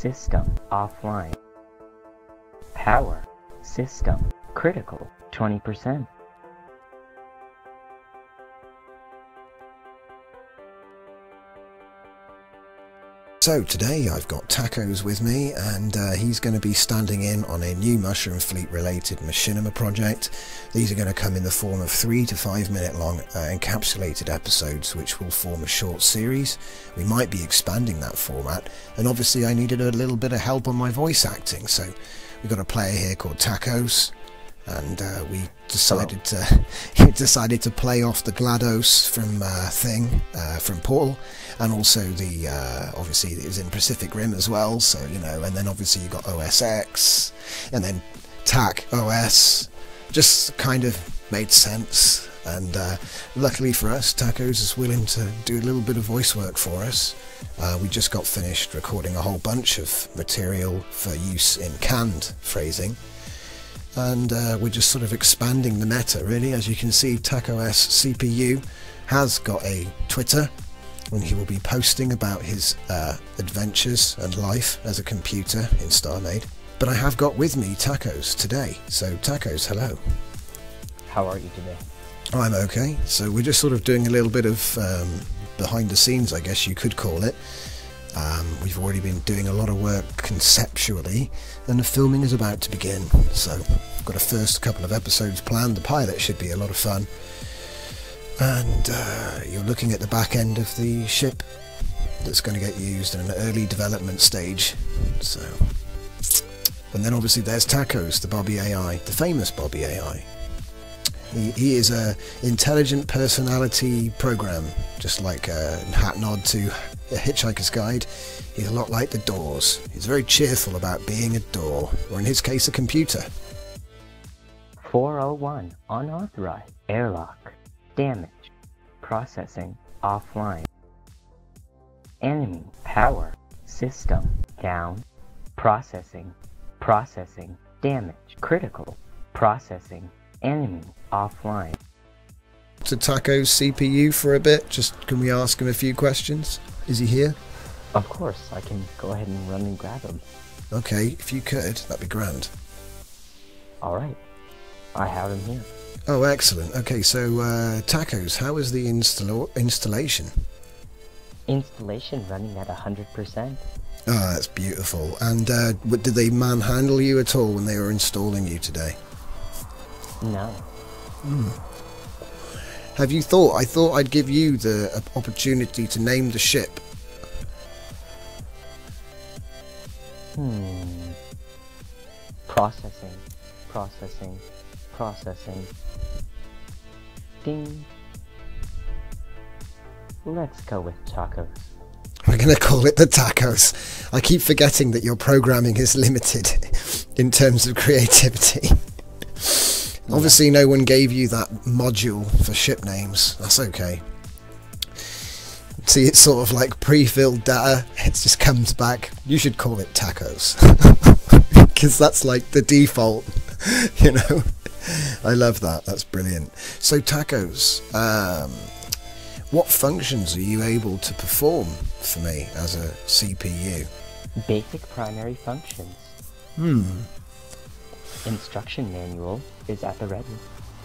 System offline. Power system critical 20%. So today I've got Tacos with me, and he's going to be standing in on a new Mushroom Fleet related machinima project. These are going to come in the form of 3 to 5 minute long encapsulated episodes which will form a short series. We might be expanding that format, and obviously I needed a little bit of help on my voice acting, so we've got a player here called Tacos, and we decided to play off the GLaDOS from from Portal, and also the obviously it was in Pacific Rim as well, so you know, and then obviously you got OSX and then Tac OS, just kind of made sense. And luckily for us, Tacos is willing to do a little bit of voice work for us. We just got finished recording a whole bunch of material for use in canned phrasing, and we're just sort of expanding the meta really. As you can see, TacOS CPU has got a Twitter, and he will be posting about his adventures and life as a computer in StarMade. But I have got with me Tacos today, so Tacos, hello. How are you today? I'm okay. So we're just sort of doing a little bit of behind the scenes, I guess you could call it. We've already been doing a lot of work conceptually, and the filming is about to begin. So I've got a first couple of episodes planned. The pilot should be a lot of fun, and you're looking at the back end of the ship that's going to get used in an early development stage. So, and then obviously there's Tacos, the Bobby AI, the famous Bobby AI. He is a intelligent personality program, just like a hat nod to The Hitchhiker's Guide. He's a lot like the Doors. He's very cheerful about being a door, or in his case, a computer. 401 unauthorized airlock damage processing offline. Enemy power system down. Processing damage critical. Processing enemy offline. To Taco's CPU for a bit, just can we ask him a few questions? Is he here? Of course, I can go ahead and run and grab him. Okay, if you could, that'd be grand. Alright, I have him here. Oh, excellent. Okay, so Tacos, how is the installation? Installation running at 100%. Ah, that's beautiful. And did they manhandle you at all when they were installing you today? No. Have you thought? I thought I'd give you the opportunity to name the ship. Processing. Ding. Let's go with Tacos. We're going to call it the Tacos. I keep forgetting that your programming is limited in terms of creativity. Obviously no one gave you that module for ship names. That's okay. See, it's sort of like pre-filled data. It just comes back. You should call it Tacos. Because that's like the default, you know. I love that. That's brilliant. So Tacos, what functions are you able to perform for me as a CPU? Basic primary functions. Instruction manual is at the ready.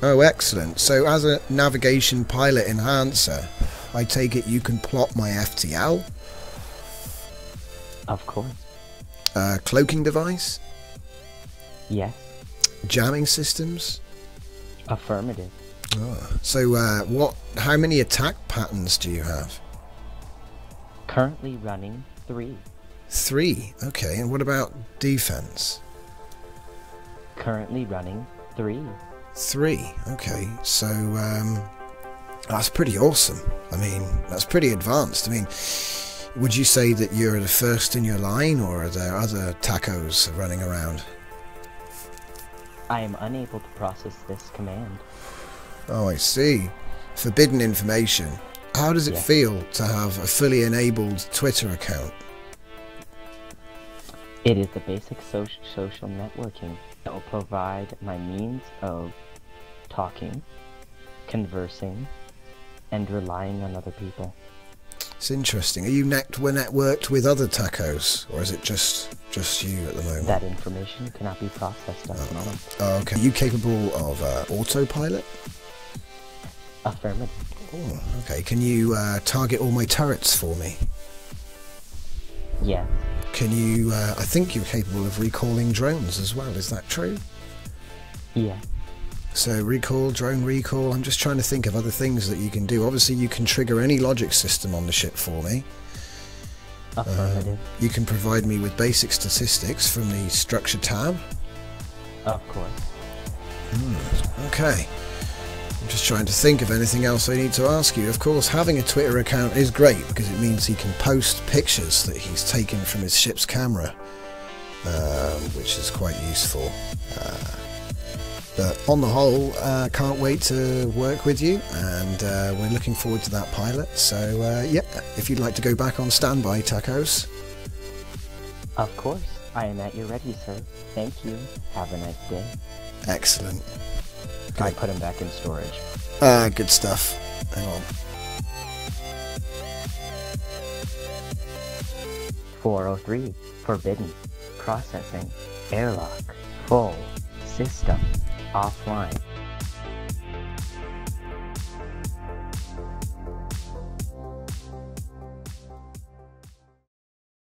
Oh, excellent. So as a navigation pilot enhancer, I take it you can plot my FTL? Of course. Cloaking device? Yes. Jamming systems? Affirmative. Oh. So how many attack patterns do you have? Currently running 3. 3? Okay, and what about defense? Currently running 3. 3, okay. So that's pretty awesome. I mean, that's pretty advanced. I mean, would you say that you're the first in your line, or are there other Tacos running around? I am unable to process this command. Oh, I see. Forbidden information. How does it feel to have a fully enabled Twitter account? It is the basic social networking that will provide my means of talking, conversing, and relying on other people. It's interesting. Are you networked with other tacos, or is it just you at the moment? That information cannot be processed at the moment. Oh, okay. Are you capable of autopilot? Affirmative. Oh, okay. Can you target all my turrets for me? Yeah. Can you? I think you're capable of recalling drones as well. Is that true? Yeah. So recall, drone recall, I'm just trying to think of other things that you can do. Obviously you can trigger any logic system on the ship for me. Affirmative. You can provide me with basic statistics from the structure tab. Of course. Okay. I'm just trying to think of anything else I need to ask you. Of course, having a Twitter account is great because it means he can post pictures that he's taken from his ship's camera, which is quite useful. But on the whole, can't wait to work with you, and we're looking forward to that pilot. So, yeah, if you'd like to go back on standby, Tacos. Of course. I am at your ready, sir. Thank you. Have a nice day. Excellent. Can I put him back in storage? Good stuff. Hang on. 403. Forbidden. Processing. Airlock. Full. System. Offline.